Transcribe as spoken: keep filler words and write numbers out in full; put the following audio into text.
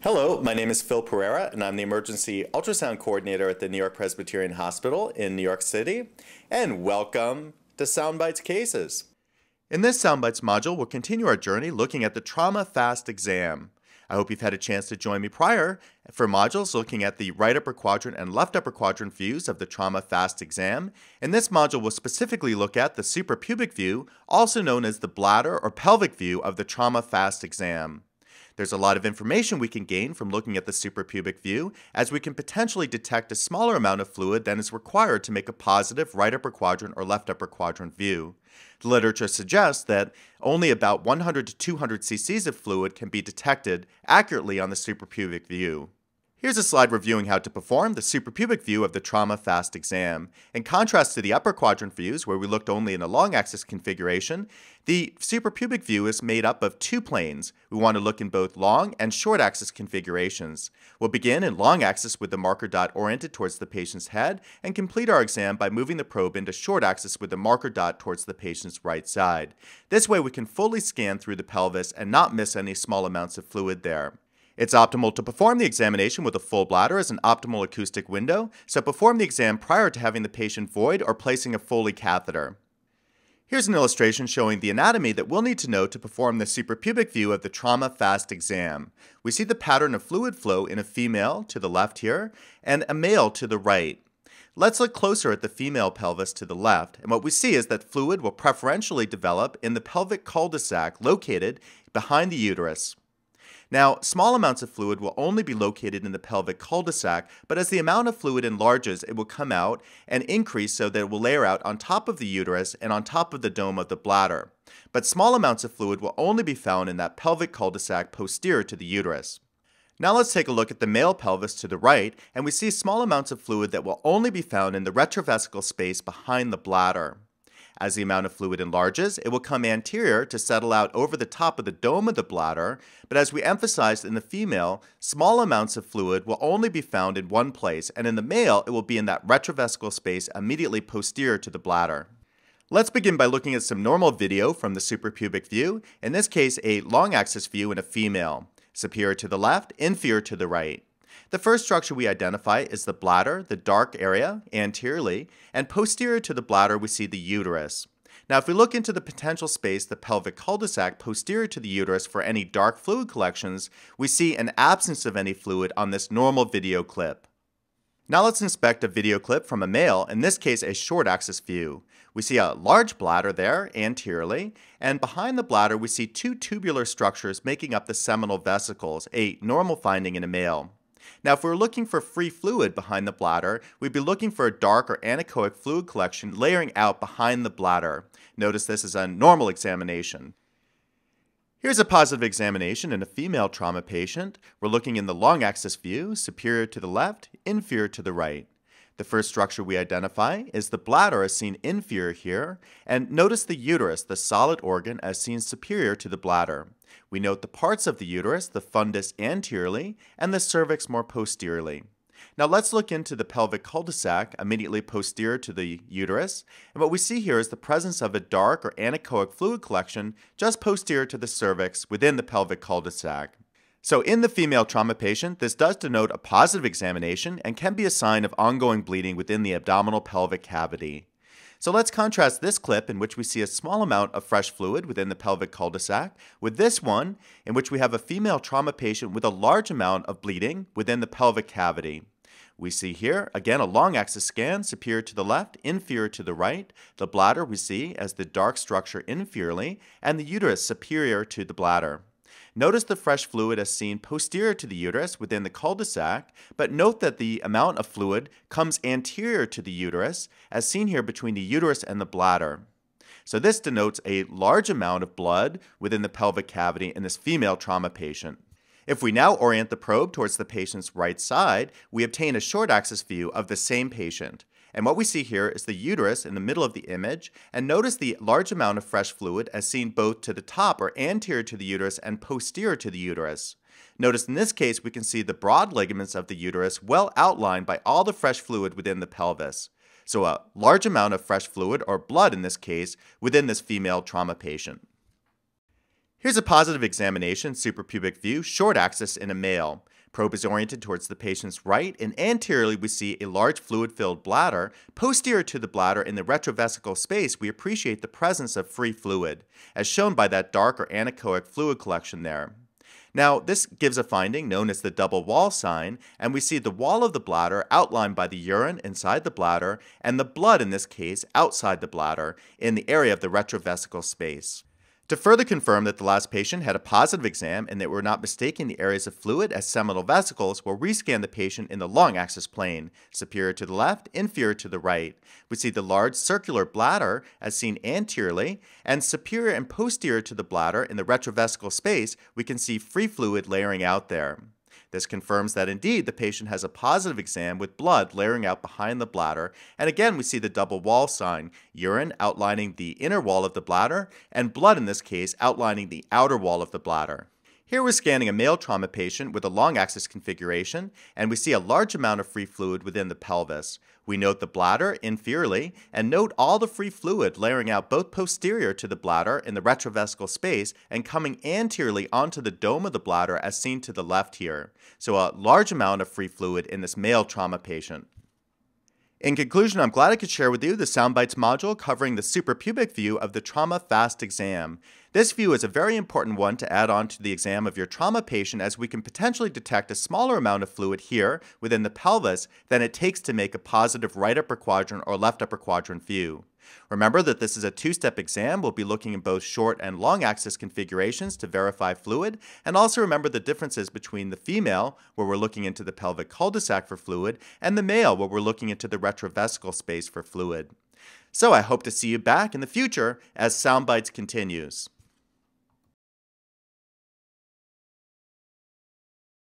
Hello, my name is Phil Pereira, and I'm the Emergency Ultrasound Coordinator at the New York Presbyterian Hospital in New York City, and welcome to SoundBites Cases. In this SoundBites module, we'll continue our journey looking at the trauma FAST exam. I hope you've had a chance to join me prior for modules looking at the right upper quadrant and left upper quadrant views of the trauma FAST exam. In this module, we'll specifically look at the suprapubic view, also known as the bladder or pelvic view of the trauma FAST exam. There's a lot of information we can gain from looking at the suprapubic view, as we can potentially detect a smaller amount of fluid than is required to make a positive right upper quadrant or left upper quadrant view. The literature suggests that only about one hundred to two hundred cc's of fluid can be detected accurately on the suprapubic view. Here's a slide reviewing how to perform the suprapubic view of the trauma FAST exam. In contrast to the upper quadrant views, where we looked only in a long axis configuration, the suprapubic view is made up of two planes. We want to look in both long and short axis configurations. We'll begin in long axis with the marker dot oriented towards the patient's head and complete our exam by moving the probe into short axis with the marker dot towards the patient's right side. This way we can fully scan through the pelvis and not miss any small amounts of fluid there. It's optimal to perform the examination with a full bladder as an optimal acoustic window, so perform the exam prior to having the patient void or placing a Foley catheter. Here's an illustration showing the anatomy that we'll need to know to perform the suprapubic view of the trauma FAST exam. We see the pattern of fluid flow in a female to the left here, and a male to the right. Let's look closer at the female pelvis to the left, and what we see is that fluid will preferentially develop in the pelvic cul-de-sac located behind the uterus. Now, small amounts of fluid will only be located in the pelvic cul-de-sac, but as the amount of fluid enlarges, it will come out and increase so that it will layer out on top of the uterus and on top of the dome of the bladder. But small amounts of fluid will only be found in that pelvic cul-de-sac posterior to the uterus. Now let's take a look at the male pelvis to the right, and we see small amounts of fluid that will only be found in the retrovesical space behind the bladder. As the amount of fluid enlarges, it will come anterior to settle out over the top of the dome of the bladder, but as we emphasized in the female, small amounts of fluid will only be found in one place, and in the male, it will be in that retrovesical space immediately posterior to the bladder. Let's begin by looking at some normal video from the suprapubic view, in this case a long axis view in a female, superior to the left, inferior to the right. The first structure we identify is the bladder, the dark area, anteriorly, and posterior to the bladder we see the uterus. Now if we look into the potential space, the pelvic cul-de-sac posterior to the uterus for any dark fluid collections, we see an absence of any fluid on this normal video clip. Now let's inspect a video clip from a male, in this case a short axis view. We see a large bladder there, anteriorly, and behind the bladder we see two tubular structures making up the seminal vesicles, a normal finding in a male. Now if we were looking for free fluid behind the bladder, we'd be looking for a dark or anechoic fluid collection layering out behind the bladder. Notice this is a normal examination. Here's a positive examination in a female trauma patient. We're looking in the long axis view, superior to the left, inferior to the right. The first structure we identify is the bladder as seen inferior here, and notice the uterus, the solid organ, as seen superior to the bladder. We note the parts of the uterus, the fundus anteriorly, and the cervix more posteriorly. Now let's look into the pelvic cul-de-sac, immediately posterior to the uterus, and what we see here is the presence of a dark or anechoic fluid collection just posterior to the cervix within the pelvic cul-de-sac. So in the female trauma patient, this does denote a positive examination and can be a sign of ongoing bleeding within the abdominal pelvic cavity. So let's contrast this clip in which we see a small amount of fresh fluid within the pelvic cul-de-sac with this one in which we have a female trauma patient with a large amount of bleeding within the pelvic cavity. We see here, again, a long axis scan, superior to the left, inferior to the right. The bladder we see as the dark structure inferiorly and the uterus superior to the bladder. Notice the fresh fluid as seen posterior to the uterus within the cul-de-sac, but note that the amount of fluid comes anterior to the uterus, as seen here between the uterus and the bladder. So this denotes a large amount of blood within the pelvic cavity in this female trauma patient. If we now orient the probe towards the patient's right side, we obtain a short axis view of the same patient. And what we see here is the uterus in the middle of the image, and notice the large amount of fresh fluid as seen both to the top or anterior to the uterus and posterior to the uterus. Notice in this case we can see the broad ligaments of the uterus well outlined by all the fresh fluid within the pelvis. So a large amount of fresh fluid, or blood in this case, within this female trauma patient. Here's a positive examination, suprapubic view, short axis in a male. Probe is oriented towards the patient's right, and anteriorly we see a large fluid-filled bladder. Posterior to the bladder, in the retrovesical space, we appreciate the presence of free fluid, as shown by that dark or anechoic fluid collection there. Now, this gives a finding known as the double wall sign, and we see the wall of the bladder outlined by the urine inside the bladder and the blood, in this case, outside the bladder in the area of the retrovesical space. To further confirm that the last patient had a positive exam and that we're not mistaking the areas of fluid as seminal vesicles, we'll rescan the patient in the long axis plane, superior to the left, inferior to the right. We see the large circular bladder as seen anteriorly, and superior and posterior to the bladder in the retrovesical space, we can see free fluid layering out there. This confirms that indeed the patient has a positive exam with blood layering out behind the bladder, and again we see the double wall sign, urine outlining the inner wall of the bladder, and blood in this case outlining the outer wall of the bladder. Here we're scanning a male trauma patient with a long axis configuration, and we see a large amount of free fluid within the pelvis. We note the bladder inferiorly, and note all the free fluid layering out both posterior to the bladder in the retrovesical space and coming anteriorly onto the dome of the bladder as seen to the left here. So a large amount of free fluid in this male trauma patient. In conclusion, I'm glad I could share with you the SoundBites module covering the suprapubic view of the trauma FAST exam. This view is a very important one to add on to the exam of your trauma patient, as we can potentially detect a smaller amount of fluid here within the pelvis than it takes to make a positive right upper quadrant or left upper quadrant view. Remember that this is a two-step exam. We'll be looking in both short and long axis configurations to verify fluid, and also remember the differences between the female, where we're looking into the pelvic cul-de-sac for fluid, and the male, where we're looking into the retrovesical space for fluid. So I hope to see you back in the future as SoundBites continues.